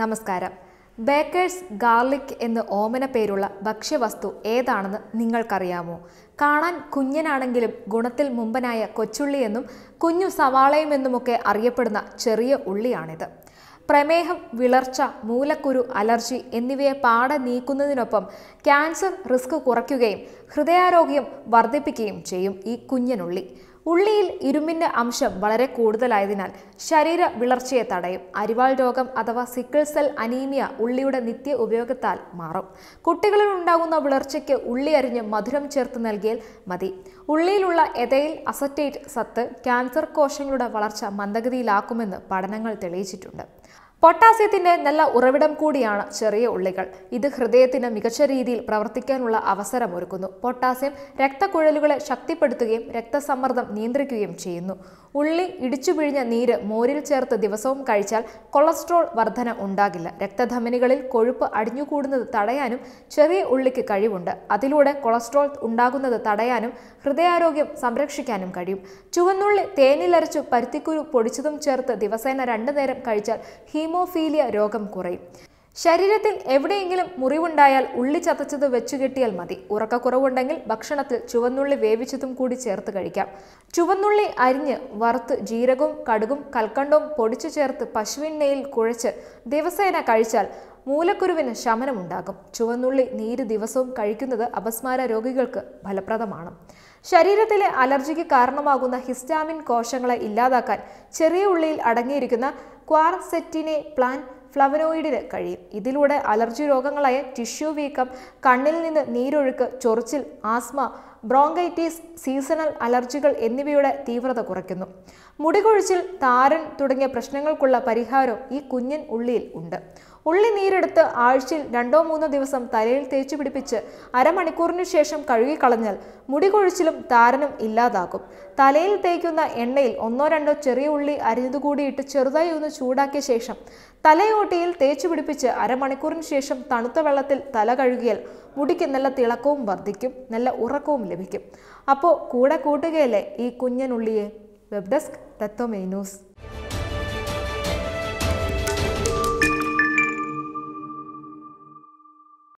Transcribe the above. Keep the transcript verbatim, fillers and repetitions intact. നമസ്കാരം. Baker's garlic എന്ന ഓമന പേരുള്ള ഭക്ഷ്യവസ്തു ഏതാണെന്ന് നിങ്ങൾക്കറിയാമോ? കാണാൻ കുഞ്ഞനാണെങ്കിലും ഗുണത്തിൽ മുമ്പനായ കൊച്ചുള്ളിയെന്നും കുഞ്ഞു സവാളയും എന്നുമൊക്കെ അറിയപ്പെടുന്ന ചെറിയ ഉള്ളിയാണിത്. പ്രമേഹം, വിളർച്ച, മൂലക്കുരു, അലർജി എന്നിവയെ പാടെ നീക്കുന്നതിനൊപ്പം ക്യാൻസർ റിസ്ക് കുറയ്ക്കുകയും ഹൃദയാരോഗ്യം വർദ്ധിപ്പിക്കുകയും ചെയ്യും ഈ കുഞ്ഞനുള്ളി. ഉള്ളിയിൽ ഇരുമ്പിൻ്റെ അംശം വളരെ കൂടുതലായതിനാൽ ശരീര വിളർച്ചയെ തടയും. അരിവാൾ രോഗം അഥവാ സിക്കിൾ സെൽ അനീമിയ ഉള്ളിയുടെ നിത്യ ഉപയോഗത്താൽ മാറും. കുട്ടികളിൽ ഉണ്ടാകുന്ന വിളർച്ചയ്ക്ക് ഉള്ളി അരിഞ്ഞ് മധുരം ചേർത്ത് നൽകിയാൽ മതി. ഉള്ളിയിലുള്ള എഥൈൽ അസറ്റേറ്റ് സത്ത് ക്യാൻസർ കോശങ്ങളുടെ വളർച്ച മന്ദഗതിയിലാക്കുമെന്ന് പഠനങ്ങൾ തെളിയിച്ചിട്ടുണ്ട്. പൊട്ടാസ്യത്തിൻ്റെ നല്ല ഉറവിടം കൂടിയാണ് ചെറിയ ഉള്ളികൾ. ഇത് ഹൃദയത്തിന് മികച്ച രീതിയിൽ പ്രവർത്തിക്കാനുള്ള അവസരം ഒരുക്കുന്നു. പൊട്ടാസ്യം രക്തക്കുഴലുകളെ ശക്തിപ്പെടുത്തുകയും രക്തസമ്മർദ്ദം നിയന്ത്രിക്കുകയും ചെയ്യുന്നു. ഉള്ളി ഇടിച്ചു പിഴിഞ്ഞ നീര് മോരിൽ ചേർത്ത് ദിവസവും കഴിച്ചാൽ കൊളസ്ട്രോൾ വർധന ഉണ്ടാകില്ല. രക്തധമനികളിൽ കൊഴുപ്പ് അടിഞ്ഞുകൂടുന്നത് തടയാനും ചെറിയ ഉള്ളിക്ക് കഴിവുണ്ട്. അതിലൂടെ കൊളസ്ട്രോൾ ഉണ്ടാകുന്നത് തടയാനും ഹൃദയാരോഗ്യം സംരക്ഷിക്കാനും കഴിയും. ചുവന്നുള്ളി തേനിലരച്ചു പരുത്തിക്കുരു പൊടിച്ചതും ചേർത്ത് ദിവസേന രണ്ടു നേരം കഴിച്ചാൽ ഹീമോഫീലിയ രോഗം കുറയും. ശരീരത്തിൽ എവിടെയെങ്കിലും മുറിവുണ്ടായാൽ ഉള്ളി ചതച്ചത് വെച്ചുകെട്ടിയാൽ മതി. ഉറക്കക്കുറവുണ്ടെങ്കിൽ ഭക്ഷണത്തിൽ ചുവന്നുള്ളി വേവിച്ചതും കൂടി ചേർത്ത് കഴിക്കാം. ചുവന്നുള്ളി അരിഞ്ഞ് വറുത്ത് ജീരകവും കടുകും കൽക്കണ്ടവും പൊടിച്ചു ചേർത്ത് പശുവിൻ നെയ്യിൽ കുഴച്ച് ദിവസേന കഴിച്ചാൽ മൂലക്കുരുവിന് ശമനമുണ്ടാകും. ചുവന്നുള്ളി നീര് ദിവസവും കഴിക്കുന്നത് അപസ്മാര രോഗികൾക്ക് ഫലപ്രദമാണ്. ശരീരത്തിലെ അലർജിക്ക് കാരണമാകുന്ന ഹിസ്റ്റാമിൻ കോശങ്ങളെ ഇല്ലാതാക്കാൻ ചെറിയ ഉള്ളിയിൽ അടങ്ങിയിരിക്കുന്ന ക്വാർസെറ്റിനെ പ്ലാന്റ് ഫ്ലവനോയിഡിന് കഴിയും. ഇതിലൂടെ അലർജി രോഗങ്ങളായ ടിഷ്യൂ വീക്കം, കണ്ണിൽ നിന്ന് നീരൊഴുക്ക്, ചൊറിച്ചിൽ, ആസ്മ, ബ്രോങ്കൈറ്റിസ്, സീസണൽ അലർജികൾ എന്നിവയുടെ തീവ്രത കുറയ്ക്കുന്നു. മുടികൊഴിച്ചിൽ, താരൻ തുടങ്ങിയ പ്രശ്നങ്ങൾക്കുള്ള പരിഹാരവും ഈ കുഞ്ഞൻ ഉള്ളിയിൽ ഉണ്ട്. ഉള്ളി നീരെടുത്ത് ആഴ്ചയിൽ രണ്ടോ മൂന്നോ ദിവസം തലയിൽ തേച്ചു പിടിപ്പിച്ച് അരമണിക്കൂറിനു ശേഷം കഴുകിക്കളഞ്ഞാൽ മുടികൊഴിച്ചിലും താരനും ഇല്ലാതാകും. തലയിൽ തേക്കുന്ന എണ്ണയിൽ ഒന്നോ രണ്ടോ ചെറിയ ഉള്ളി അരിഞ്ഞതുകൂടിയിട്ട് ചെറുതായി ഒന്ന് ചൂടാക്കിയ ശേഷം തലയോട്ടിയിൽ തേച്ചു പിടിപ്പിച്ച് അരമണിക്കൂറിന് ശേഷം തണുത്ത വെള്ളത്തിൽ തല കഴുകിയാൽ മുടിക്ക് നല്ല തിളക്കവും വർദ്ധിക്കും, നല്ല ഉറക്കവും ലഭിക്കും. അപ്പോൾ കൂടെ കൂട്ടുകയല്ലേ ഈ കുഞ്ഞനുള്ളിയെ. Web desk തത്വമേ news.